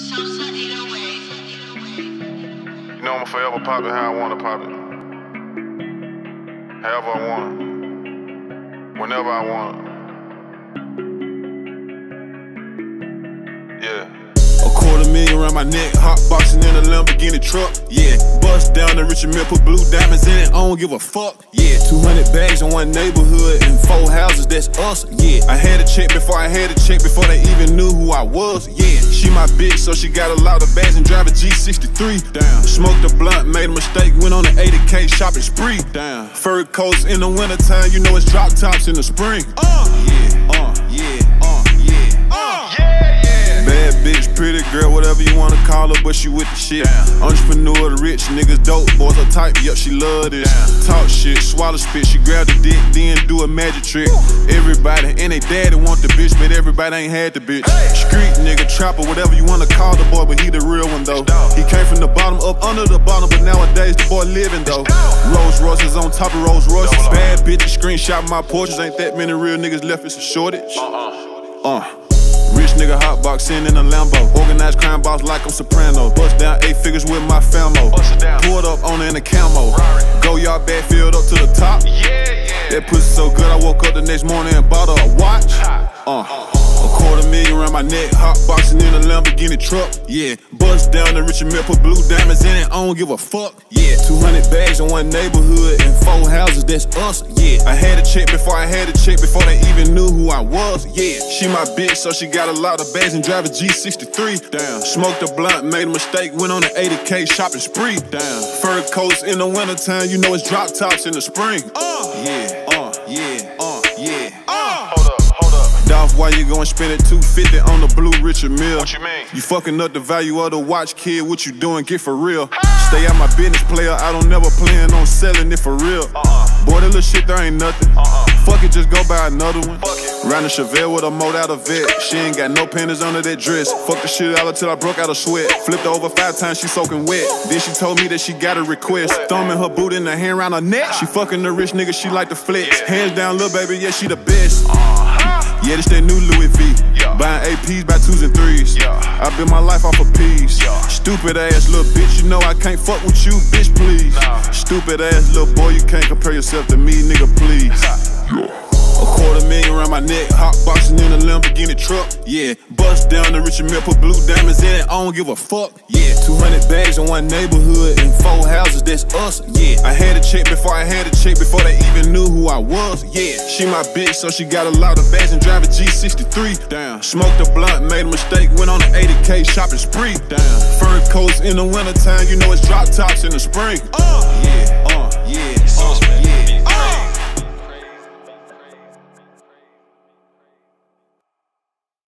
You know I'm forever pop it how I wanna pop it. However I wanna. Whenever I wanna. Yeah. $2 million around my neck, hot boxing in a Lamborghini truck, yeah. Bust down the Richard Mille, put blue diamonds in it, I don't give a fuck, yeah. 200 bags in one neighborhood and 4 houses, that's us, yeah. I had a check before they even knew who I was, yeah. She my bitch, so she got a lot of bags and drive a G63, damn. Smoked a blunt, made a mistake, went on an 80K shopping spree, damn. Fur coats in the wintertime, you know it's drop tops in the spring, yeah, Bitch, pretty girl, whatever you wanna call her, but she with the shit. Damn. Entrepreneur, rich niggas, dope boys, her type, yup, she love this. Damn. Talk shit, swallow spit, she grab the dick, then do a magic trick. Ooh. Everybody and they daddy want the bitch, but everybody ain't had the bitch. Hey. Street nigga, trapper, whatever you wanna call the boy, but he the real one though. He came from the bottom up under the bottom, but nowadays the boy living though. Rolls-Royce is on top of Rolls-Royce. Bad bitches screenshot my Porsches, ain't that many real niggas left, it's a shortage. Rich nigga hotboxing in a Lambo. Organized crime boss like I'm Soprano. Bust down 8 figures with my famo. Pulled up on her in a camo. Goyard bag filled up to the top. That pussy so good I woke up the next morning and bought her a watch. $2 million around my neck, hotboxing in a Lamborghini truck, yeah. Bust down the Richard Mille, put blue diamonds in it, I don't give a fuck, yeah. 200 bags in one neighborhood and 4 houses, that's us, yeah. I had a check before they even knew who I was, yeah. She my bitch, so she got a lot of bags and drive a G63, damn. Smoked a blunt, made a mistake, went on an 80K shopping spree, damn. Fur coats in the wintertime, you know it's drop tops in the spring, Why you gon' spend it 250 on the blue Richard Mille? What you mean? You fucking up the value of the watch, kid. What you doing? Get for real. Stay out my business, player. I don't never plan on selling it for real. Boy, that little shit there ain't nothing. Fuck it, just go buy another one. Round a Chevelle with a moat out of it. She ain't got no panties under that dress. Fuck the shit out until I broke out of sweat. Flipped her over 5 times, she soaking wet. Then she told me that she got a request. Thumbing her boot in the hand round her neck. She fucking the rich nigga, she like to flex. Hands down, little baby, yeah, she the best. Yeah, this that new Louis V. Yeah. Buying APs by 2s and 3s. Yeah. I built my life off of peas. Yeah. Stupid ass little bitch, you know I can't fuck with you, bitch, please. Nah. Stupid ass little boy, you can't compare yourself to me, nigga, please. $2 million around my neck, hotboxing in a Lamborghini truck, yeah. Bust down the Richard Mille, put blue diamonds in it, I don't give a fuck, yeah. 200 bags in one neighborhood and 4 houses, that's us, yeah. I had a check before they even knew who I was, yeah. She my bitch, so she got a lot of bags and drive a G63, damn. Smoked a blunt, made a mistake, went on an 80K shopping spree, damn. Fur coats in the wintertime, you know it's drop tops in the spring,